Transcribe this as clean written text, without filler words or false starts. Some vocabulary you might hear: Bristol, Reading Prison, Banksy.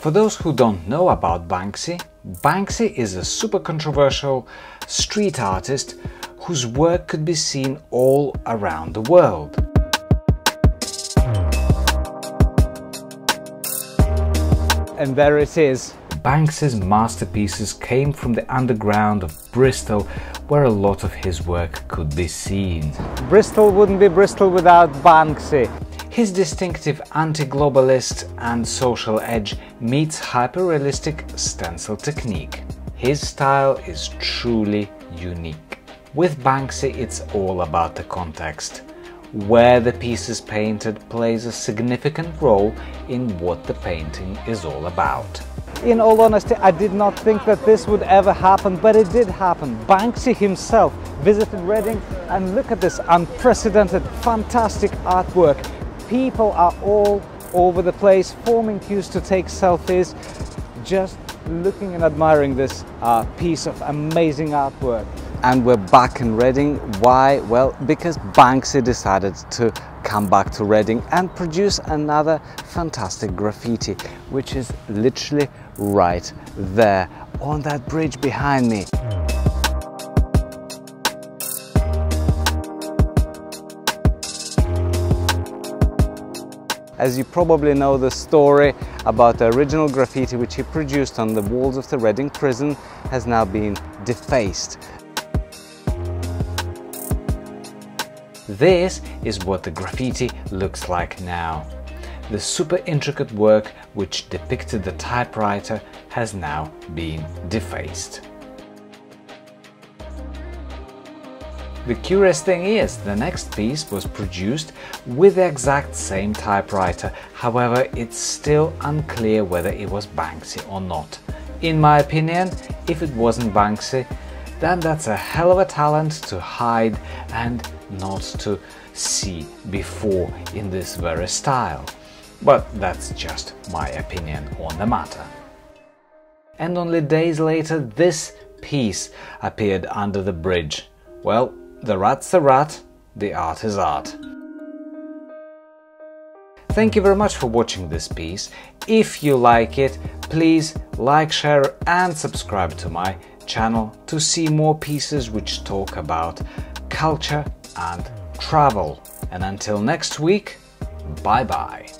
For those who don't know about Banksy, Banksy is a super controversial street artist whose work could be seen all around the world. And there it is. Banksy's masterpieces came from the underground of Bristol, where a lot of his work could be seen. Bristol wouldn't be Bristol without Banksy. His distinctive anti-globalist and social edge meets hyper-realistic stencil technique. His style is truly unique. With Banksy, it's all about the context. Where the piece is painted plays a significant role in what the painting is all about. In all honesty, I did not think that this would ever happen, but it did happen. Banksy himself visited Reading, and look at this unprecedented, fantastic artwork. People are all over the place, forming queues to take selfies, just looking and admiring this piece of amazing artwork. And we're back in Reading. Why? Well, because Banksy decided to come back to Reading and produce another fantastic graffiti, which is literally right there on that bridge behind me. As you probably know the story about the original graffiti which he produced on the walls of the Reading prison has now been defaced. This is what the graffiti looks like now. The super intricate work which depicted the typewriter has now been defaced. The curious thing is, the next piece was produced with the exact same typewriter, however, it's still unclear whether it was Banksy or not. In my opinion, if it wasn't Banksy, then that's a hell of a talent to hide and not to see before in this very style. But that's just my opinion on the matter. And only days later, this piece appeared under the bridge. Well, the rat's the rat, the art is art. Thank you very much for watching this piece. If you like it, please like, share and subscribe to my channel to see more pieces which talk about culture and travel. And until next week, bye-bye.